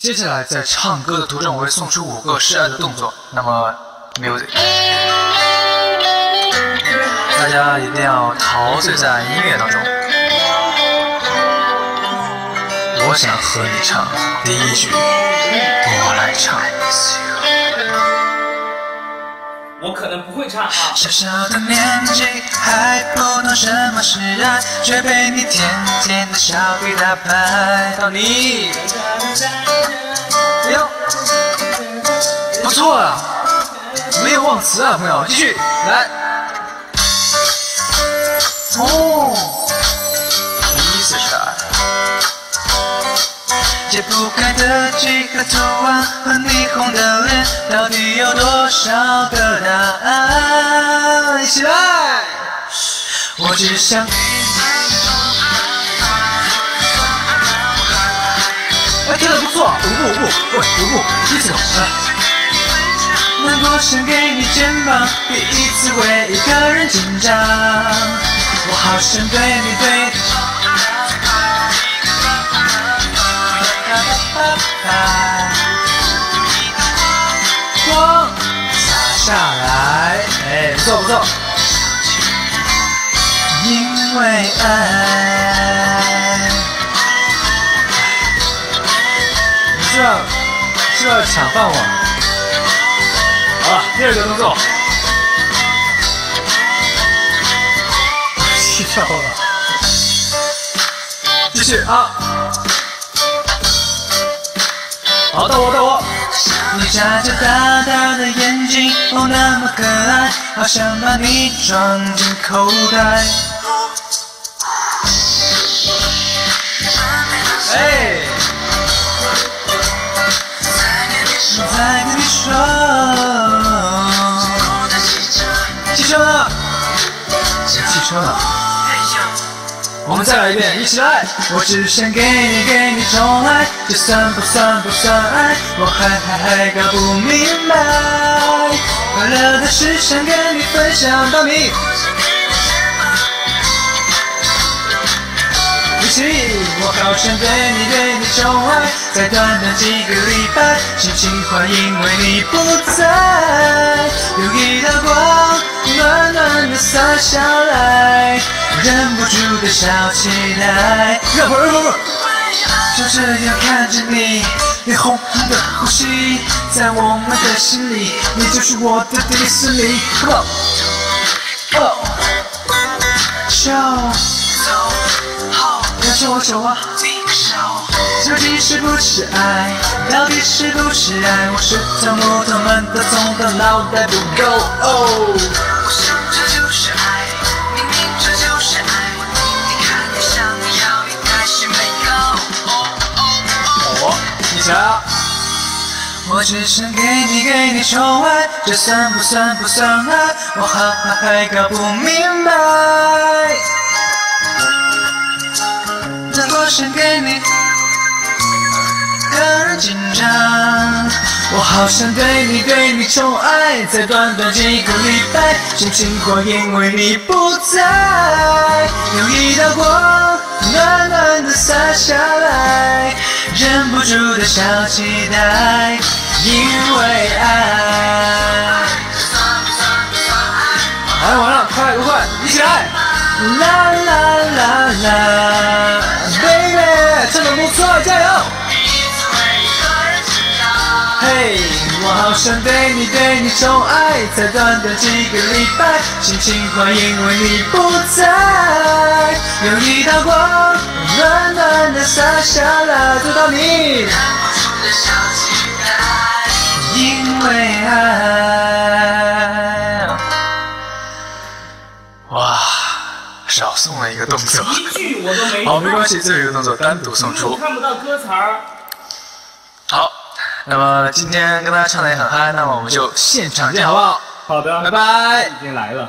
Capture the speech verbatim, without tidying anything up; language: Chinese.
接下来在唱歌的途中，我会送出五个示爱的动作。那么 ，music， 大家一定要陶醉在音乐当中。我想和你唱第一句，我来唱。我可能不会唱啊。小小的年纪还不懂什么是爱，却被你甜甜的笑给打败。到你。 哎呦，不错啊，没有忘词啊，朋友，继续来。哦，第一次是爱。解不开的几个图案和霓虹的脸，到底有多少个答案？一起来。我只想。 跳得不错，舞步舞步，喂舞步，一次来。能够想给你肩膀，别一次为一个人紧张。我好想对你对你。光洒下来，哎，不错不错。因为爱。 是要是要抢饭碗。好了，第二个动作，气到了，继续啊！好，到我到我。你眨着大大的眼睛，哦，那么可爱，好想把你装进口袋。哎。 再跟你说，汽车呢？汽车呢？我们再来一遍，一起来！我只想给你给你宠爱，就算不算不算爱，我还还还搞不明白。快乐的事想跟你分享到你。一起。 我好想对你对你宠爱，在短短几个礼拜，心情换因为你不在，有一道光暖暖的洒下来，忍不住的小期待。热火热火热！就这样看着你，你红红的呼吸，在我们的心里，你就是我的迪士尼。Go go show。 要牵我手啊！究竟是不是爱？到底是不是爱？我是条木头们的从头脑袋不够。哦，我想这就是爱，明明这就是爱。我听你看你想你要你开心没有？哦哦哦！你瞧，我只想给你给你宠爱，这算不算不算爱？我还还还搞不明白。 我想给你个人紧张，我好想对你对你宠爱，在短短几个礼拜，心情会因为你不在，有一道光暖暖的洒下来，忍不住的小期待，因为爱。哎，完了，快快快，一起来！啦啦啦啦。 唱得不错，加油！嘿， hey, 我好想对你对你宠爱，才短短几个礼拜，心情会因为你不在，有一道光暖暖的洒下来，走到你，忍不住的小期待，因为爱。哇！ 少送了一个动作，好，没关系，最后一个动作单独送出。看不到歌词儿。好，那么今天跟大家唱的也很嗨，那么我们就现场见，好不好？好的，拜拜。已经来了。